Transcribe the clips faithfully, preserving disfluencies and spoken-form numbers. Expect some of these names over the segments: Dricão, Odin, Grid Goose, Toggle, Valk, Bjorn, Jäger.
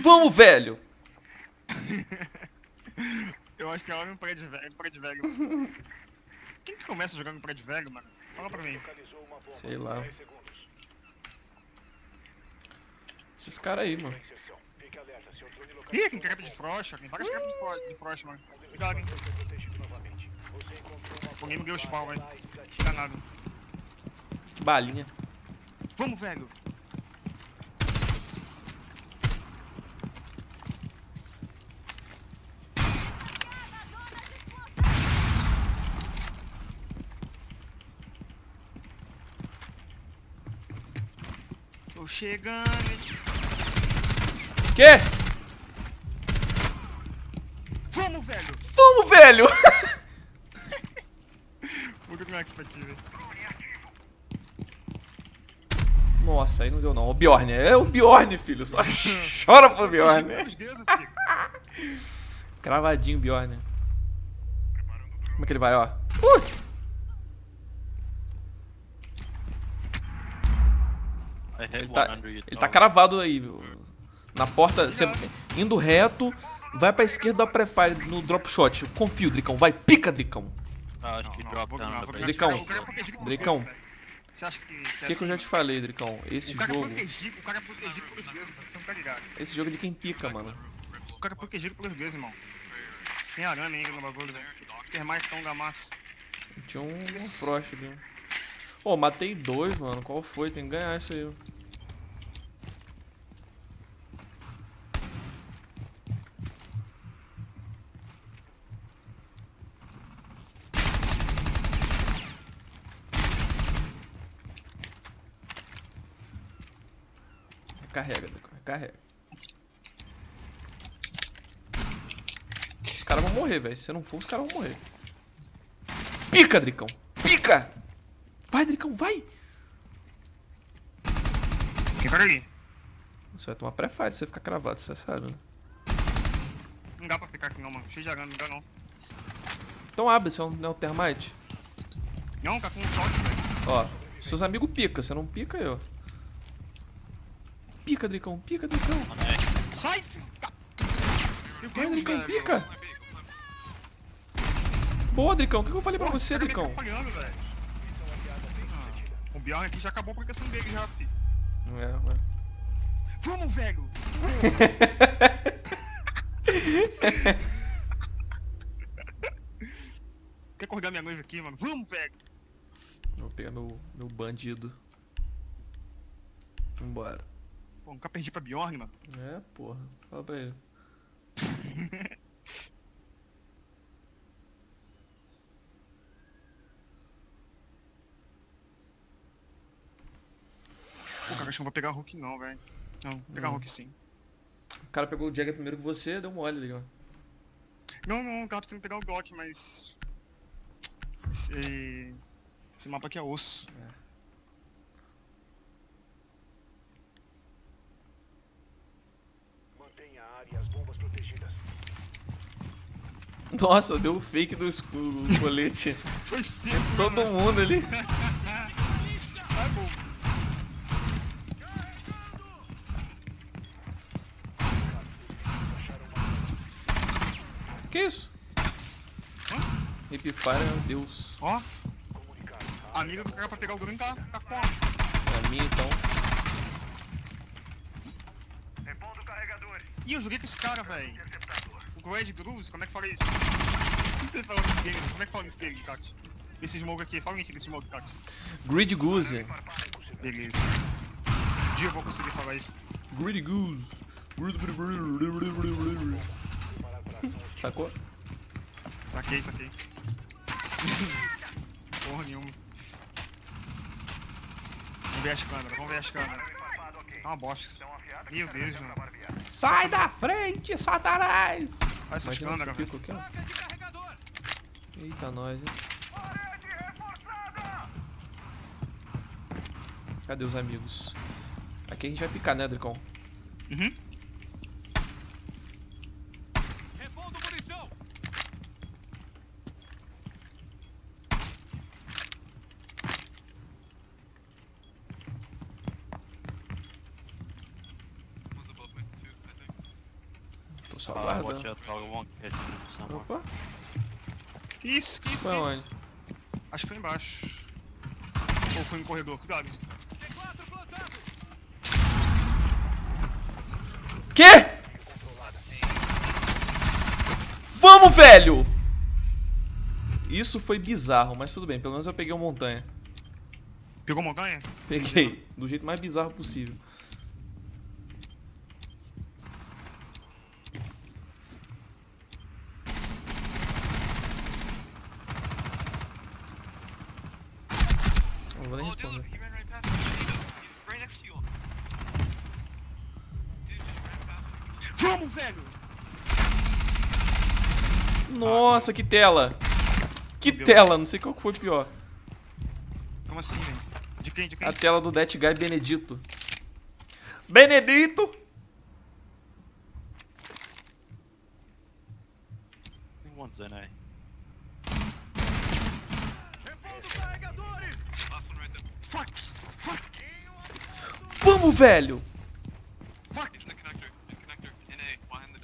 Vamos, velho! Eu acho que é hora de um prédio velho, prédio velho. Quem que começa jogando um prédio velho, mano? Fala pra mim. Sei lá. Esses caras aí, mano. Ih, tem crepe de frocha, tem várias crepes de frocha, mano. Cuidado, hein. Alguém me deu spawn, velho. Danado. Balinha. Vamos, velho. Tô chegando. Quê? Vamos, velho. Vamos, velho. Vou ganhar aqui pra ti, velho. Nossa, aí não deu não. O Bjorn, é o Bjorn, filho. Só chora pro Bjorn. Cravadinho, Bjorn. Como é que ele vai, ó? Uh! Ele tá, ele tá cravado aí. Na porta, você indo reto, vai pra esquerda da prefire no drop shot. Confio, Dricão. Vai, pica, Dricão. Ah, acho que drop down. Dricão, Dricão. Você acha que, que, que, é que assim? Eu já te falei, Dricão, esse o cara jogo... Protegi, o cara é protegido pelos deuses, mano, você não tá ligado. Esse jogo é de quem pica, mano. O cara é protegido pelos deuses, irmão. Tem arame ainda no bagulho, velho. Tem mais tão da massa. Tinha um, um frost ali. Pô, oh, matei dois, mano. Qual foi? Tem que ganhar isso aí. Carrega, carrega. Os caras vão morrer, velho. Se não for, os caras vão morrer. Pica, Dricão. Pica! Vai, Dricão, vai! Quem vai ali? Você vai tomar pré-fire se você ficar cravado, você sabe, né? Não dá pra ficar aqui não, mano. Cheio de arame, não dá não. Então abre, você não é o termite? Não, tá com um shot, velho. Ó, seus amigos pica, você não pica, eu. Pica, Dricão, pica, Dricão. Sai, filho. Vai, Dricão, pica. Boa, Dricão, o que eu falei pra você, Dricão? O Bjorn aqui já acabou a aplicação dele já, filho. Não é, mano. Vamos, velho. Quer acordar minha noiva aqui, mano? Vamos, velho. Vou pegar meu, meu bandido. Vambora. Pô, nunca perdi pra Bjorn, mano. É, porra. Fala pra ele. Pô, cara, acho que não vou pegar Hulk não, velho. Não, vou pegar hum. Hulk sim. O cara pegou o Jagger primeiro que você, deu mole ali, ó. Não, não, o cara precisa pegar o Glock, mas... Esse... Esse mapa aqui é osso. É. Nossa, deu o fake do escudo, o colete. Foi sim, todo mano. Mundo ali. Vai, bom. Que isso? Hipfire, meu Deus. Ó. A amiga que era pra pegar o green tá, tá com a. É a minha então. Ih, eu joguei com esse cara, velho. Grid Goose, como é que fala isso? Como é que fala o nome dele? Como é que fala o nome dele, Cat? Esse smoke aqui, fala o nome desse smoke, Cat. Grid Goose. Beleza. Um dia eu vou conseguir falar isso. Grid Goose. Sacou? Saquei, saquei. Porra nenhuma. Vamos ver as câmeras, vamos ver as câmeras. Tá uma bosta. Meu Deus, mano. Sai da frente, Satanás! Olha essas câmeras, velho. Eita, nós, hein? Cadê os amigos? Aqui a gente vai picar, né, Dricão? Uhum. Repondo munição! Então só aguarda. Opa! Que isso, que isso, foi que onde? Isso? Acho que foi embaixo. Ou foi no corredor, cuidado. Que? Vamos, velho! Isso foi bizarro, mas tudo bem, pelo menos eu peguei uma montanha. Pegou uma montanha? Peguei, do jeito mais bizarro possível. Não vou nem responder. Vamos, velho! Nossa, que tela! Que tela, não sei qual que foi pior. Como assim, velho? De quem, de quem? A tela do That Guy Benedito. Benedito! Vamos, velho!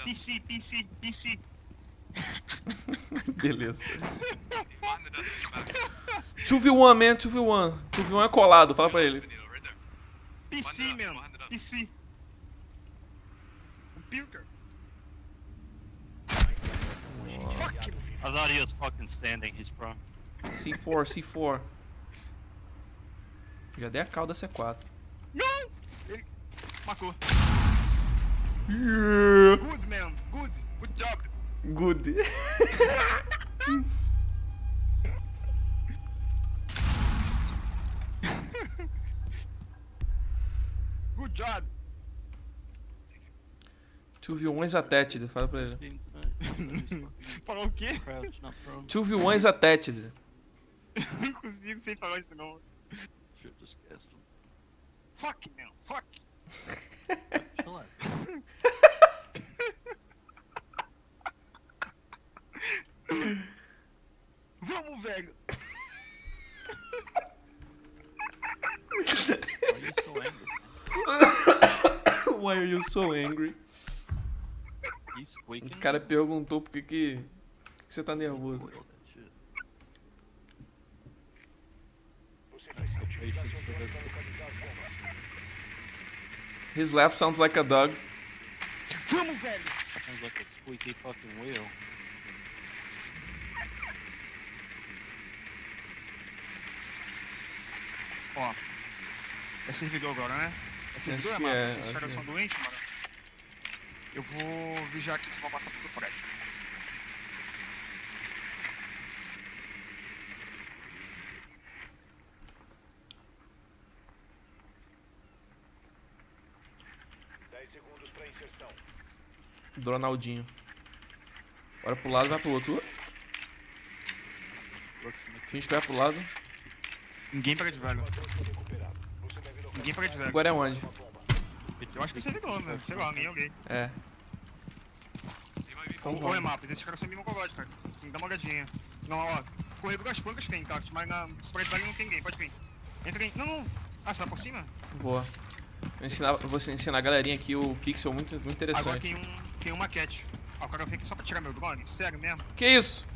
P C, P C, P C. Beleza. two v one, man, two v one. two v one é colado, fala pra ele. P C, meu. P C. Computer. I thought he was fucking standing, he's pro. C four, C quatro. Já dei a cauda C quatro. Não! Ele marcou. Yeah. Good, man. Good. Good job. Good. Good job. two v one is attached, fala pra ele. Falou o quê? two v one is attached. Não consigo sem falar isso não. Fuck, man, fuck. Vamos, velho. Why are you so angry? O cara perguntou por que que você tá nervoso. His laugh sounds like a dog. Vamos, velho. Sounds like a squeaky fucking wheel. Ó, é servidor agora, né? É servidor, mano? É, esses caras são doentes, mano. Eu vou vigiar aqui, senão vai passar por trás. dez segundos pra inserção. Dronaldinho. Bora pro lado, vai pro outro. Finge que vai pro lado. Ninguém pega de velho. Ninguém pega de velho. Agora é onde? Eu acho que você ligou, né? Sei lá, nem alguém. É. Então, ou é mapa, esses caras são mínimo covarde, cara. Tem que dar uma olhadinha. Não, ó, corredor das pancas tem, cara. Mas na spray de velho não tem ninguém, pode vir. Entra aí. Não, não. Ah, você tá por cima? Boa. Eu ensinar, vou ensinar a galerinha aqui o pixel muito, muito interessante. Agora tem um, tem um maquete. Ó, o cara veio aqui só pra tirar meu drone? Sério mesmo? Que isso?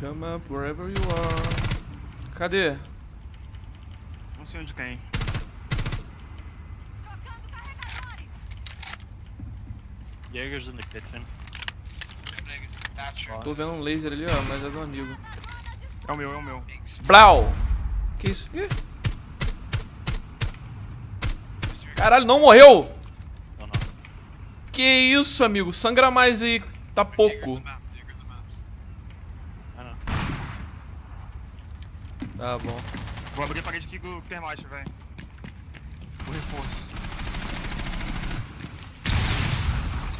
Come up wherever you are. Cadê? Não sei onde tem. Jaegers in the kitchen. Tô vendo um laser ali, ó, mas é do amigo. É o meu, é o meu. Brau! Que isso? Ih. Caralho, não morreu! Não, não. Que isso, amigo? Sangra mais aí, tá pouco. Tá ah, bom. Vou abrir a parede aqui com o termite, velho. O reforço.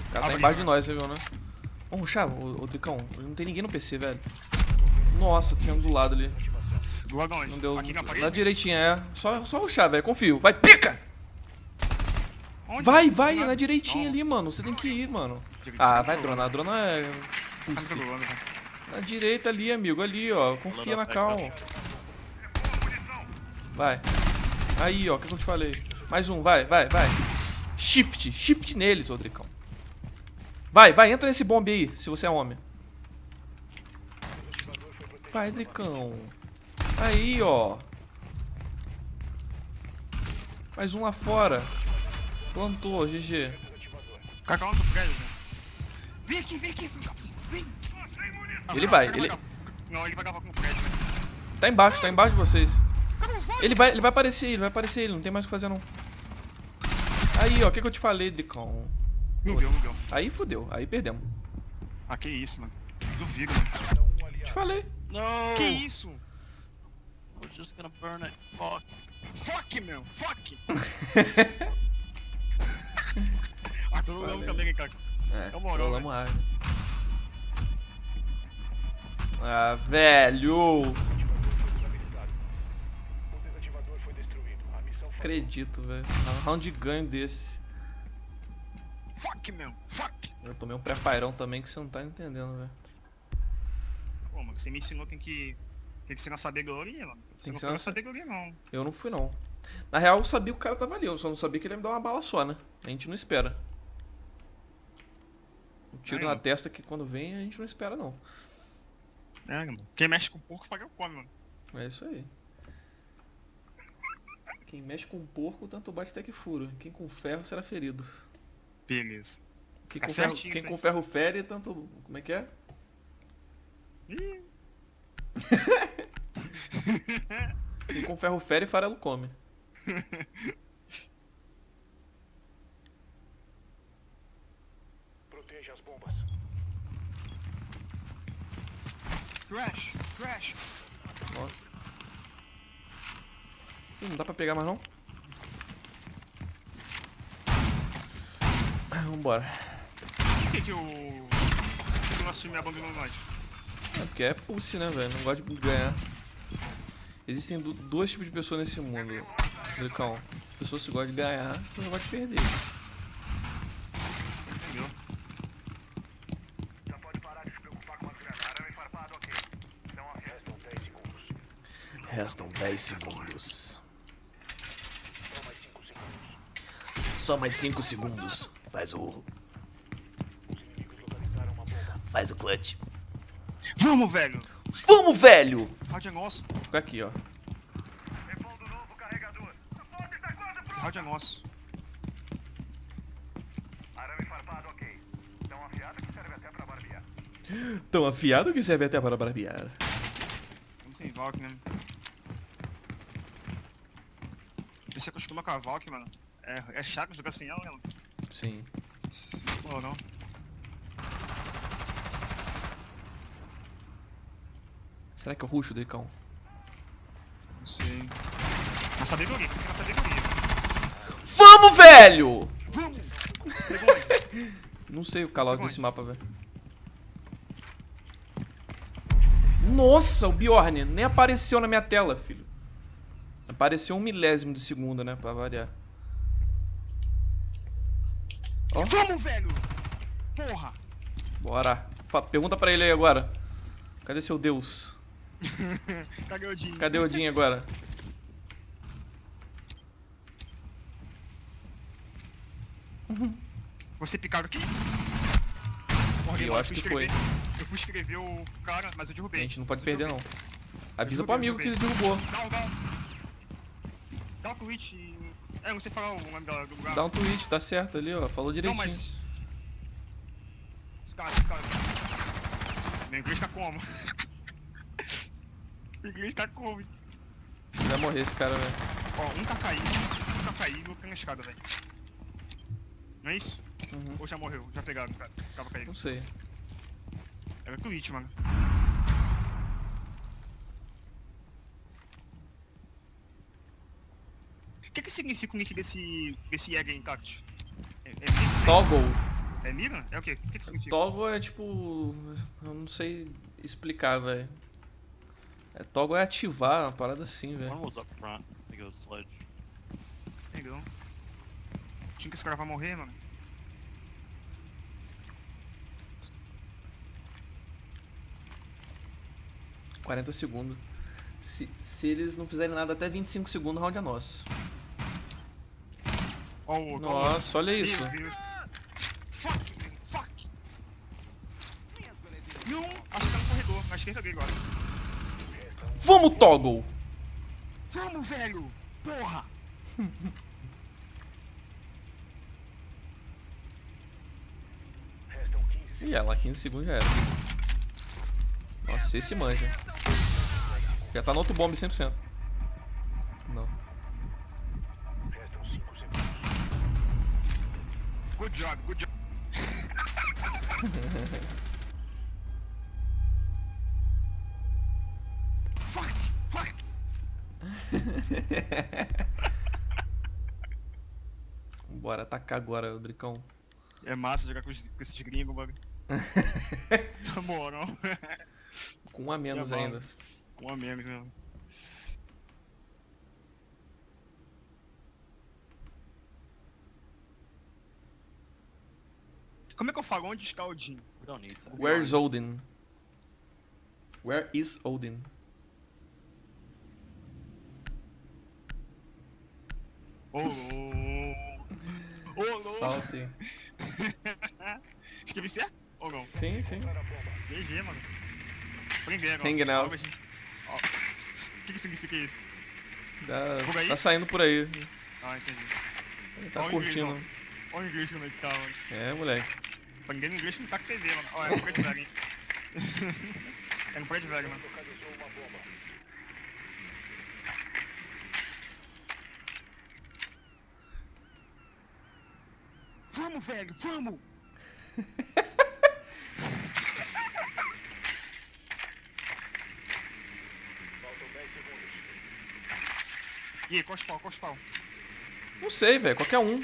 O cara tá embaixo de nós, você viu, né? Vamos rushar, ô, ô Dricão. Não tem ninguém no P C, velho. Nossa, tem um do lado ali. Do lado onde? Não deu. Aqui na parede? Lá direitinha, é. Só, só rushar, velho. Confio. Vai, pica! Onde? Vai, vai. Na direitinha não. Ali, mano. Você tem que ir, mano. Ah, vai dronar. A drona é... Pulse. Na direita ali, amigo. Ali, ó. Confia na calma. Vai. Aí, ó. O que eu te falei? Mais um. Vai, vai, vai. Shift. Shift neles, ô Dricão. Vai, vai. Entra nesse bombe aí, se você é homem. Vai, Dricão. Aí, ó. Mais um lá fora. Plantou, G G. Cacau, vem aqui, vem aqui. Vem. Ele vai, ele... Não, ele vai acabar com o prédio. Tá embaixo, tá embaixo de vocês. Ele vai, ele vai aparecer, ele vai aparecer, ele não tem mais o que fazer não. Aí, ó, o que, que eu te falei, Dricão? Não deu, não deu. Aí fudeu, aí perdemos. Ah, que isso, mano. Duvido, mano. Te falei. Não. Que isso? We're just gonna burn it. Fuck. Fuck, meu. Fuck. Ah, tô rolando com a pega, cara. É, tô rolando ar. Ah, velho. Acredito, velho. Um round de ganho desse. Fuck, meu. Fuck. Eu tomei um pré-pairão também que você não tá entendendo, velho. Pô, mano, você me ensinou que tem que... Tem que ser na sabedoria, mano. Tem que ser na sabedoria, não. Eu não fui, não. Na real, eu sabia que o cara tava ali. Eu só não sabia que ele ia me dar uma bala só, né? A gente não espera. Um tiro na testa que quando vem, a gente não espera, não. É, mano. Quem mexe com porco, paga o come, mano. É isso aí. Quem mexe com porco, tanto bate até que fura. Quem com ferro, será ferido. Beleza. Quem com ferro, quem com ferro fere, tanto... Como é que é? Ih... E com ferro fere e farelo come. Proteja as bombas. Crash, crash. Nossa. Ih, não dá pra pegar mais não? Vambora. Por que que eu... Por que eu assumi a bomba no norte? É porque é pussy, né, velho? Não gosta de ganhar. Existem do, dois tipos de pessoas nesse mundo, Dricão. Pessoas que gostam de ganhar e pessoas que gostam de perder. Entendeu? Já pode parar de se preocupar com as granadas, farpado, ok. Então restam dez segundos. Restam dez segundos. Só mais cinco segundos. Só mais cinco segundos. Faz o... Os inimigos localizaram uma bomba. Faz o clutch. Vamos, velho! Vamos, velho! Rádio é nosso. Vou ficar aqui, ó. Repondo novo carregador. Esse rádio é nosso. Arame farpado, ok. Tão afiado que serve até para barbear. Tão afiado que serve até para barbear. Vamos sem Valk, né? Você acostuma com a Valk, mano. É, é chato jogar sem ela, né? Sim. Ou não? Será que eu rusho, Dricão? Não sei. Não sabia que eu ia, não sabia que eu ia. Vamos, velho! Vamos! Não sei o calor desse mapa, velho. Nossa, o Bjorn nem apareceu na minha tela, filho. Apareceu um milésimo de segundo, né? Pra variar. Ó. Vamos, velho! Porra! Bora. Pergunta pra ele aí agora. Cadê seu Deus? Cadê o Odin? Cadê o Odin agora? Você picado aqui? Porra, eu acho que escrever. foi. Eu fui escrever o cara, mas eu derrubei. A gente não pode perder não. Avisa pro amigo que ele derrubou. Dá um, dá um... Dá um tweet. É, não sei falar o nome do lugar. Dá um tweet, tá certo ali, ó. Falou direitinho. Não, mas... Cara, cara. Meu inglês tá como? O inglês tá como? Vai morrer esse cara, velho. Ó, um tá caindo, um tá caindo e outro tá na escada, velho. Não é isso? Uhum. Ou já morreu, já pegaram, cara. Tava caindo. Não sei. Era o Twitch, mano. O que que significa o nick desse... desse Jäger Intact? É, é Toggle. É mira? É o quê? O que que significa? Toggle é tipo... Eu não sei explicar, velho. É, Toggle é ativar, uma parada assim, velho. One was up front, I think it was Sledge. Legal. Tinha que esse cara vai morrer, mano. quarenta segundos. Se, se eles não fizerem nada até vinte e cinco segundos, o round é nosso. Oh, nossa, olha isso. Não, acho que tá no corredor, na esquerda dele agora. Vamos, Toggle! Vamos, velho! Porra! E ela, quinze segundos já era. Nossa, esse manja. Já tá no outro bomb cem por cento. Não. Good job, good job. Fuck, fuck. Bora atacar agora, o Dricão. É massa jogar com, com esses gringos, mano. Na moral. Com um a menos ainda. Com um a menos, né? Como é que eu falo? Onde está Odin? Where's Odin? Where is Odin? Oh, oh, oh, oh. Salte. Escrevi certo? Ou não? Sim, sim. G G, mano. Hang out. O que que significa isso? Tá, tá saindo por aí. Ah, entendi. Ele tá olha curtindo. Inglês, olha o inglês como ele tá, mano. É, moleque. Pra ninguém no inglês que não tá com T V, mano. Olha, é no prédio velho, hein. É no prédio velho, mano. Vamos, velho, vamos! E aí, qual spawn, qual spawn? Não sei, velho, qualquer um.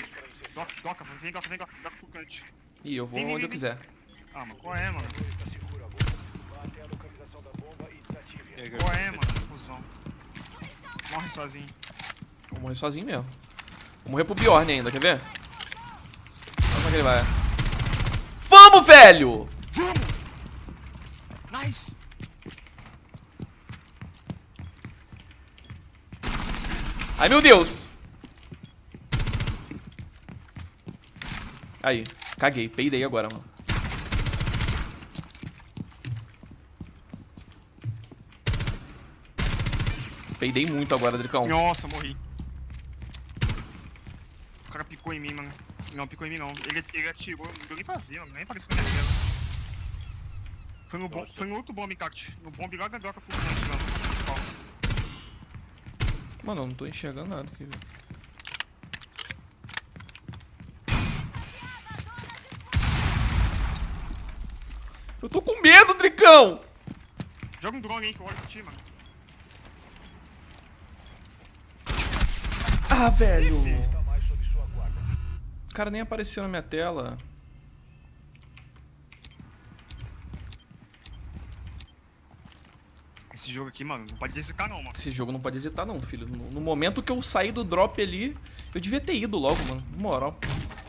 Doca, doca, vem, doca, vem, doca, doca flucante. Ih, eu vou vem, onde vem, eu vem. quiser. Ah, mano, qual é, mano? Qual é, mano? Fusão. Morre sozinho. Vou morrer sozinho mesmo. Vou morrer pro Bjorn ainda, quer ver? Ele vai. Vamos, velho! Vamos! Nice! Ai, meu Deus! Aí, caguei, peidei agora, mano. Peidei muito agora, Dricão. Nossa, morri. O cara picou em mim, mano. Não, picou em mim não. Ele, ele atirou, não deu nem pra ver, nem pareceu que ele atirou. Foi no, bom, foi no outro bomb, Cacti. No bomb lá da droga foi o mano, eu não tô enxergando nada aqui, velho. Eu tô com medo, Dricão! Joga um drone aí que eu olho pra ti, mano. Ah, velho! Esse... O cara nem apareceu na minha tela. Esse jogo aqui, mano, não pode hesitar não, mano. Esse jogo não pode hesitar não, filho. No, no momento que eu saí do drop ali, eu devia ter ido logo, mano. Na moral.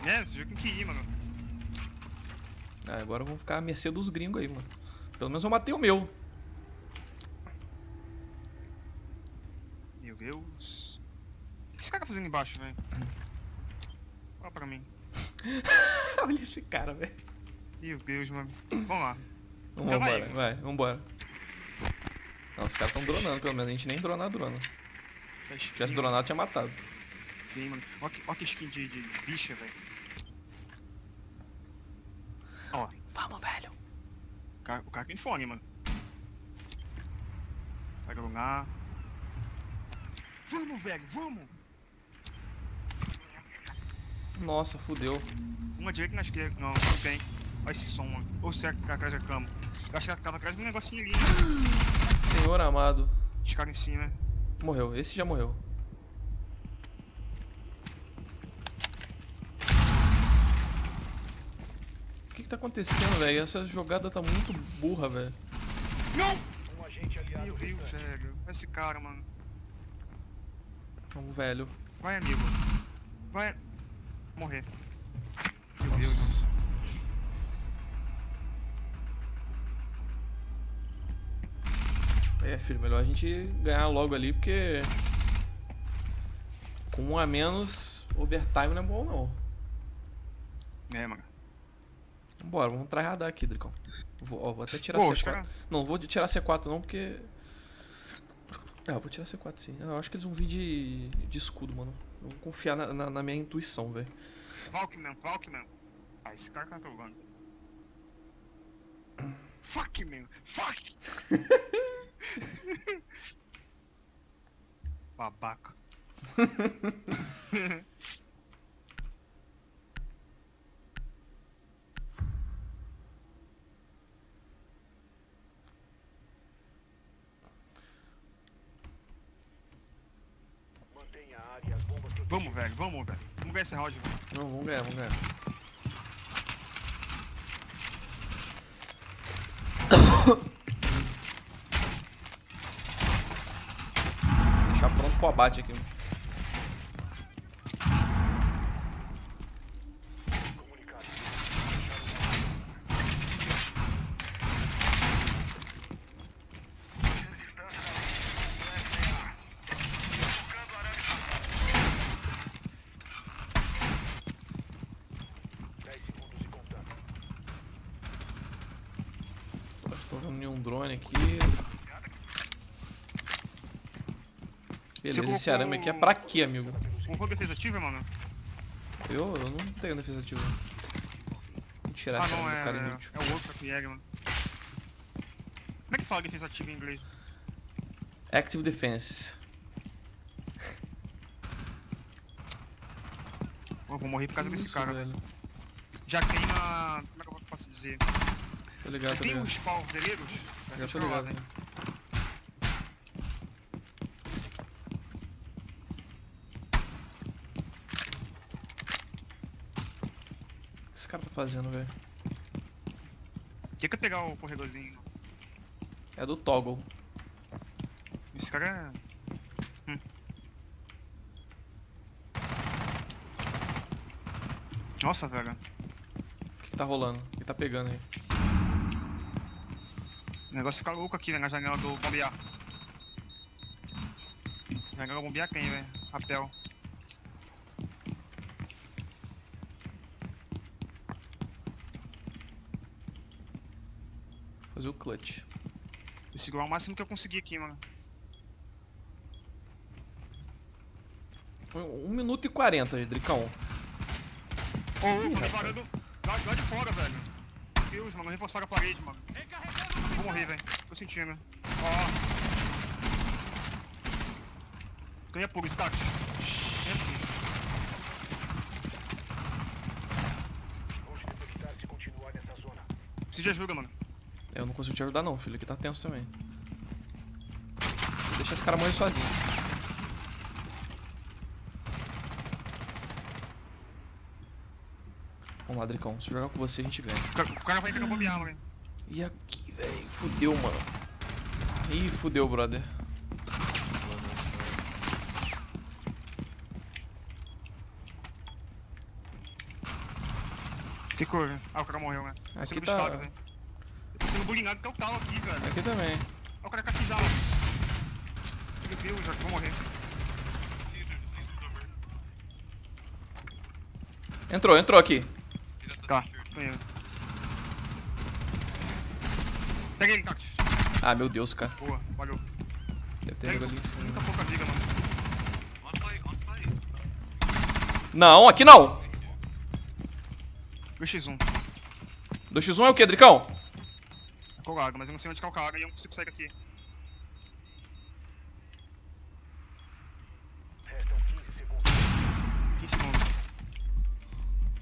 É, esse jogo tem que ir, mano. Ah, agora eu vou ficar à mercê dos gringos aí, mano. Pelo menos eu matei o meu. Meu Deus. O que esse cara tá fazendo embaixo, velho? Olha pra mim. Olha esse cara, velho. Meu Deus, mano. Vamos lá. Vamos então embora, vai, vai, vambora. Não, os caras tão dronando, pelo menos. A gente nem dronar drona. Se tivesse dronado, tinha matado. Sim, mano. Olha que, olha que skin de, de bicha, velho. Ó. Vamos, velho. O cara, o cara tem fone, mano. Vai dronar. Vamos, velho, vamos! Nossa, fudeu. Uma direita na esquerda. Não, não tem. Olha esse som, mano. Ou será que tá atrás da cama? Eu acho que ela tava atrás de um negocinho ali. Senhor amado. Os caras em cima. Morreu. Esse já morreu. O que que tá acontecendo, velho? Essa jogada tá muito burra, velho. Não! Meu Deus, velho. Esse cara, mano. Vamos, velho. Vai, amigo. Vai... Morrer. Meu Nossa. Deus, mano. É, filho, melhor a gente ganhar logo ali, porque com um a menos, overtime não é bom, não. É, mano. Vambora, vamos tryhardar aqui, Dricão. Vou, ó, vou até tirar Pô, C quatro. Cara... Não, vou tirar C quatro não, porque... Ah, eu vou tirar C quatro sim. Eu acho que eles vão vir de, de escudo, mano. Eu vou confiar na, na, na minha intuição, velho. Valk mesmo, Valk mesmo. Ah, esse cara tá jogando. Fuck mesmo, fuck! Babaca. Vamos, velho, vamos, velho. Vamos ganhar esse round, velho. Não, vamos ganhar, vamos ganhar. Deixar pronto pro abate aqui. Aqui. Beleza, esse arame aqui é pra quê, amigo? Colocou defesa ativa, mano? Eu, eu não tenho defesa ativa. Vou tirar ah, esse não, é, cara inútil. É o outro aqui, é, mano. Como é que fala defesa ativa em inglês? Active Defense. Pô, vou morrer por causa isso, desse cara. Velho. Já tem uma... Como é que eu posso dizer? Tô ligado, tem uns palvereiros? Já tô ligado, hein? O que esse cara tá fazendo, velho? Tinha que pegar o corredorzinho. É do Toggle. Esse cara é... Hum. Nossa, velho. O que, que tá rolando? O que tá pegando aí? O negócio fica louco aqui, né, na janela do bombear. Janela do bombear quem, velho? Rapel. Fazer o clutch. Vou segurar o máximo que eu conseguir aqui, mano. um minuto e quarenta, Dricão. Ô, ô, tô reparando lá, lá de fora, velho. Meu Deus, mano, reforçaram a parede, mano. Vou morrer, velho. Tô sentindo. Ó. Ganha pouco, stack. Preciso de ajuda, mano. É, eu não consigo te ajudar não, filho. Aqui tá tenso também. Deixa esse cara morrer sozinho. Vamos lá, Dricão. Se jogar com você, a gente ganha. O cara vai pegar bombear, velho. E aqui, velho, fudeu, mano. Ih, fudeu, brother. Que coisa? Ah, o cara morreu, né? Aqui tá... Estado, né? Eu tô sendo bulinado até o talo aqui, velho. Aqui também. Olha o cara catizado. Meu Deus, já vou morrer. Entrou, entrou aqui. Tá, tô indo. Pega ele, Cactus. Ah, meu Deus, cara. Boa, valeu. Deve ter jogado ali. Muita pouca vida, mano. Não, aqui não! dois por um. dois por um é o que, Dricão? É Calcaga, mas eu não sei onde Calcaga e eu não consigo sair daqui. Restam quinze segundos. quinze segundos.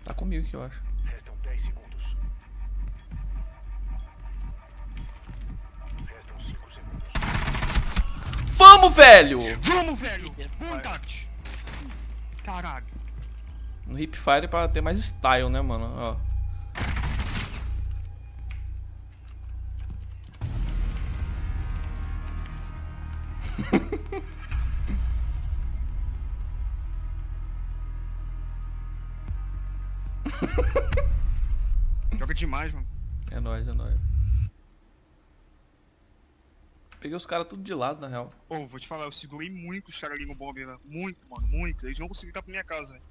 Tá comigo aqui, eu acho. Vamos, velho! Vamos, velho! Contact! Caralho! No hipfire pra ter mais style, né, mano? Ó. Joga demais, mano. É nóis, é nóis. Peguei os caras tudo de lado, na real. Ô, oh, vou te falar, eu segurei muito os caras ali no bomb, né? Muito, mano, muito. Eles não conseguiram ir pra minha casa, velho.